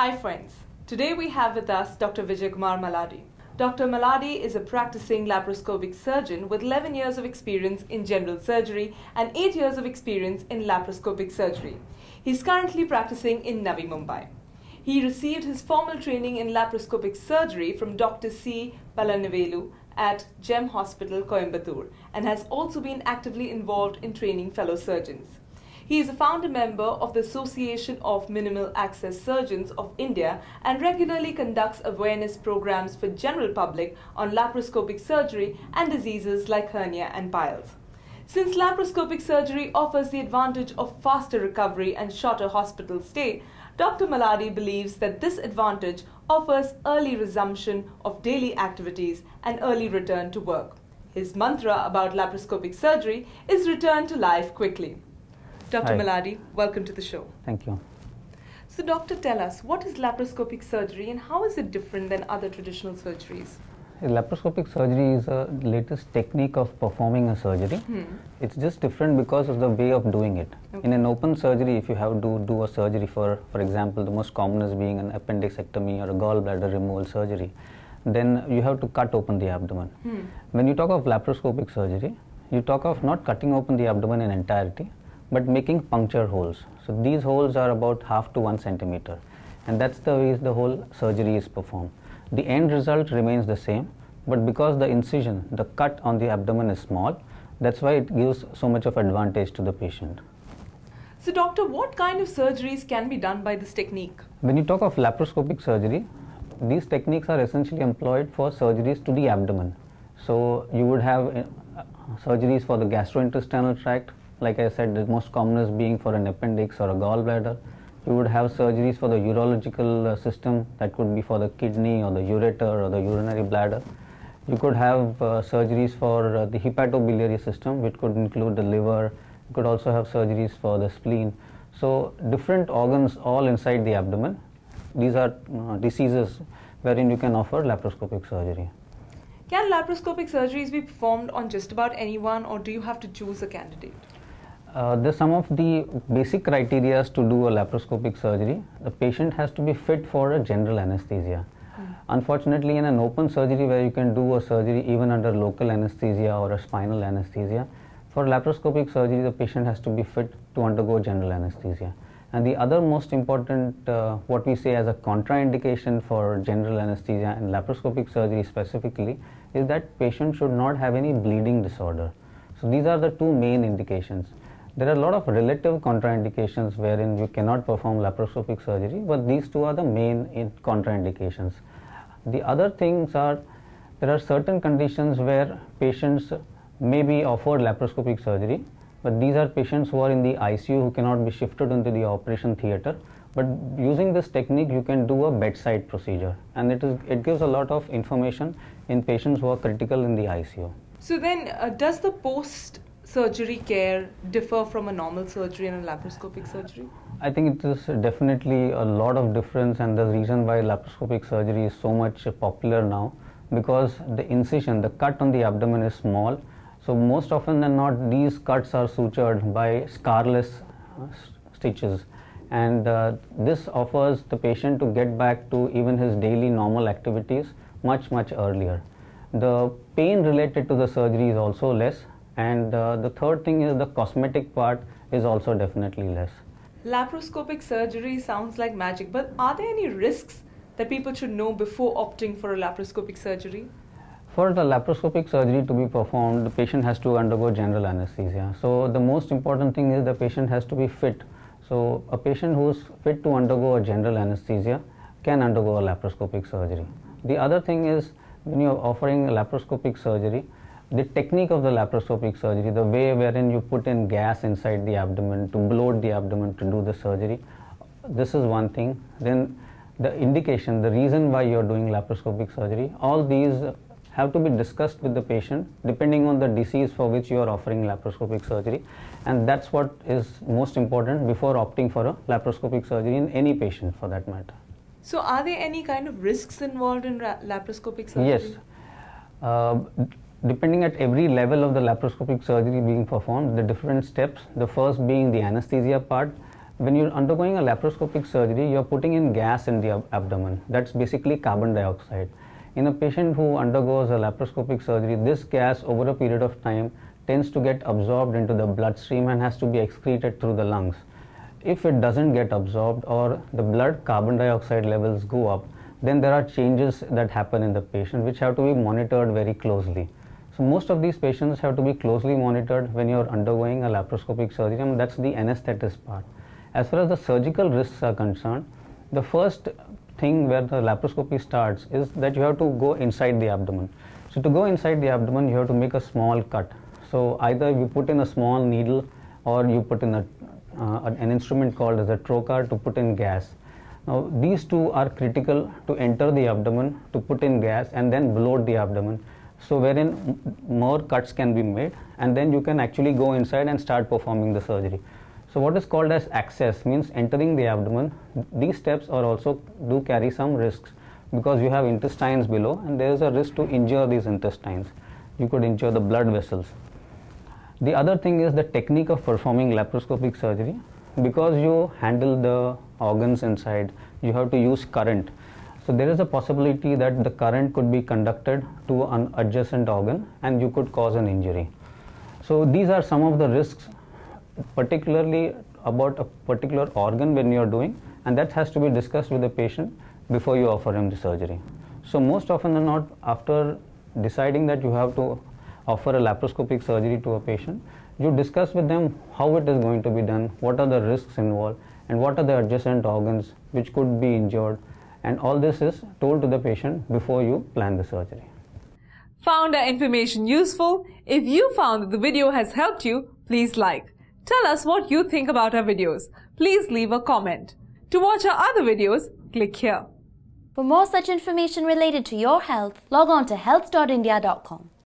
Hi friends, today we have with us Dr. Vijaykumar Malladi. Dr. Malladi is a practicing laparoscopic surgeon with 11 years of experience in general surgery and 8 years of experience in laparoscopic surgery. He is currently practicing in Navi Mumbai. He received his formal training in laparoscopic surgery from Dr. C. Palanivelu at Gem Hospital Coimbatore and has also been actively involved in training fellow surgeons. He is a founder member of the Association of Minimal Access Surgeons of India and regularly conducts awareness programs for general public on laparoscopic surgery and diseases like hernia and piles. Since laparoscopic surgery offers the advantage of faster recovery and shorter hospital stay, Dr. Malladi believes that this advantage offers early resumption of daily activities and early return to work. His mantra about laparoscopic surgery is return to life quickly. Dr. Malladi, welcome to the show. Thank you. So doctor, tell us, what is laparoscopic surgery and how is it different than other traditional surgeries? Laparoscopic surgery is a latest technique of performing a surgery. It's just different because of the way of doing it. Okay. In an open surgery, if you have to do a surgery for example, the most common is being an appendicectomy or a gallbladder removal surgery, then you have to cut open the abdomen. When you talk of laparoscopic surgery, you talk of not cutting open the abdomen in entirety, but making puncture holes. So these holes are about 1/2 to 1 centimeter, and that's the way the whole surgery is performed. The end result remains the same, but because the incision, the cut on the abdomen is small, that's why it gives so much of advantage to the patient. So doctor, what kind of surgeries can be done by this technique? When you talk of laparoscopic surgery, these techniques are essentially employed for surgeries to the abdomen. So you would have surgeries for the gastrointestinal tract, like I said, the most common is being for an appendix or a gallbladder. You would have surgeries for the urological system, that could be for the kidney or the ureter or the urinary bladder. You could have surgeries for the hepatobiliary system, which could include the liver. You could also have surgeries for the spleen. So different organs all inside the abdomen. These are diseases wherein you can offer laparoscopic surgery. Can laparoscopic surgeries be performed on just about anyone, or do you have to choose a candidate? There's some of the basic criteria to do a laparoscopic surgery. The patient has to be fit for a general anesthesia. Unfortunately, in an open surgery where you can do a surgery even under local anesthesia or a spinal anesthesia, for laparoscopic surgery the patient has to be fit to undergo general anesthesia. And the other most important, what we say as a contraindication for general anesthesia and laparoscopic surgery specifically, is that patient should not have any bleeding disorder. So these are the two main indications. There are a lot of relative contraindications wherein you cannot perform laparoscopic surgery, but these two are the main contraindications. The other things are, there are certain conditions where patients may be offered laparoscopic surgery, but these are patients who are in the ICU who cannot be shifted into the operation theater. But using this technique, you can do a bedside procedure, and it gives a lot of information in patients who are critical in the ICU. So then, does the post-surgery care differ from a normal surgery and a laparoscopic surgery? I think it is definitely a lot of difference, and the reason why laparoscopic surgery is so much popular now, because the incision, the cut on the abdomen is small. So most often than not, these cuts are sutured by scarless stitches, and this offers the patient to get back to even his daily normal activities much earlier. The pain related to the surgery is also less. And the third thing is the cosmetic part is also definitely less. Laparoscopic surgery sounds like magic, but are there any risks that people should know before opting for a laparoscopic surgery? For the laparoscopic surgery to be performed, the patient has to undergo general anesthesia. So the most important thing is the patient has to be fit. So a patient who is fit to undergo a general anesthesia can undergo a laparoscopic surgery. The other thing is, when you are offering a laparoscopic surgery, the technique of the laparoscopic surgery, the way wherein you put in gas inside the abdomen to bloat the abdomen to do the surgery, this is one thing. Then the indication, the reason why you are doing laparoscopic surgery, all these have to be discussed with the patient depending on the disease for which you are offering laparoscopic surgery. And that's what is most important before opting for a laparoscopic surgery in any patient for that matter. So are there any kind of risks involved in laparoscopic surgery? Yes. Depending at every level of the laparoscopic surgery being performed, the different steps, the first being the anesthesia part, when you're undergoing a laparoscopic surgery, you're putting in gas in the abdomen. That's basically carbon dioxide. In a patient who undergoes a laparoscopic surgery, this gas over a period of time tends to get absorbed into the bloodstream and has to be excreted through the lungs. If it doesn't get absorbed or the blood carbon dioxide levels go up, then there are changes that happen in the patient which have to be monitored very closely. So most of these patients have to be closely monitored when you're undergoing a laparoscopic surgery, and that's the anesthetist part. As far as the surgical risks are concerned, the first thing where the laparoscopy starts is that you have to go inside the abdomen. So to go inside the abdomen, you have to make a small cut. So either you put in a small needle or you put in an instrument called as a trocar to put in gas. Now these two are critical to enter the abdomen, to put in gas and then bloat the abdomen. So wherein more cuts can be made and then you can actually go inside and start performing the surgery. So what is called as access means entering the abdomen. These steps are also do carry some risks because you have intestines below and there is a risk to injure these intestines. You could injure the blood vessels. The other thing is the technique of performing laparoscopic surgery. Because you handle the organs inside, you have to use current. So there is a possibility that the current could be conducted to an adjacent organ and you could cause an injury. So these are some of the risks, particularly about a particular organ when you are doing, and that has to be discussed with the patient before you offer him the surgery. So most often than not, after deciding that you have to offer a laparoscopic surgery to a patient, you discuss with them how it is going to be done, what are the risks involved, and what are the adjacent organs which could be injured. And all this is told to the patient before you plan the surgery. Found our information useful? If you found that the video has helped you, please like. Tell us what you think about our videos. Please leave a comment. To watch our other videos, click here. For more such information related to your health, log on to health.india.com.